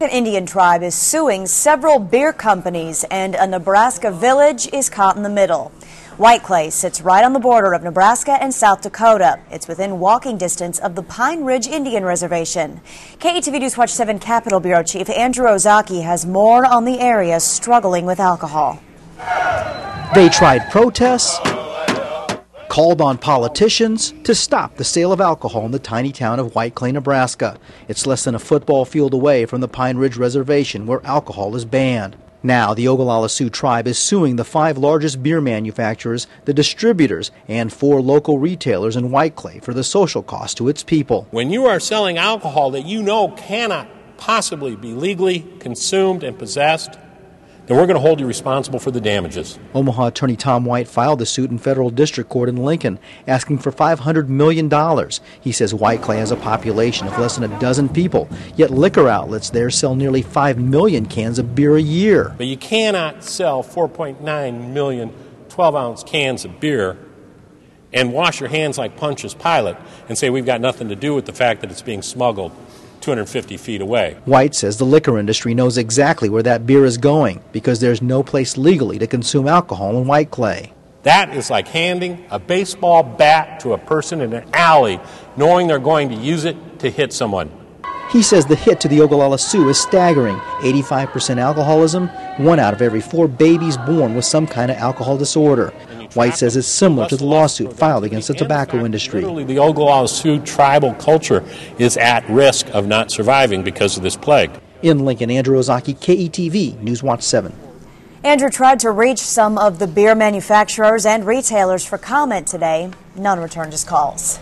An Indian tribe is suing several beer companies, and a Nebraska village is caught in the middle. White Clay sits right on the border of Nebraska and South Dakota. It's within walking distance of the Pine Ridge Indian Reservation. KETV News Watch 7 Capitol Bureau Chief Andrew Ozaki has more on the area struggling with alcohol. They tried protests, called on politicians to stop the sale of alcohol in the tiny town of White Clay, Nebraska. It's less than a football field away from the Pine Ridge Reservation, where alcohol is banned. Now, the Oglala Sioux tribe is suing the 5 largest beer manufacturers, the distributors, and 4 local retailers in White Clay for the social cost to its people. When you are selling alcohol that you know cannot possibly be legally consumed and possessed, then we're going to hold you responsible for the damages. Omaha attorney Tom White filed the suit in federal district court in Lincoln, asking for $500 million. He says White Clay has a population of less than a dozen people, yet liquor outlets there sell nearly 5 million cans of beer a year. But you cannot sell 4.9 million 12-ounce cans of beer and wash your hands like Pontius Pilate and say we've got nothing to do with the fact that it's being smuggled 250 feet away. White says the liquor industry knows exactly where that beer is going because there's no place legally to consume alcohol in White Clay. That is like handing a baseball bat to a person in an alley, knowing they're going to use it to hit someone. He says the hit to the Oglala Sioux is staggering. 85% alcoholism, 1 out of every 4 babies born with some kind of alcohol disorder. White says it's similar to the lawsuit filed against the tobacco industry. Literally, the Oglala Sioux tribal culture is at risk of not surviving because of this plague. In Lincoln, Andrew Ozaki, KETV, News Watch 7. Andrew tried to reach some of the beer manufacturers and retailers for comment today. None returned his calls.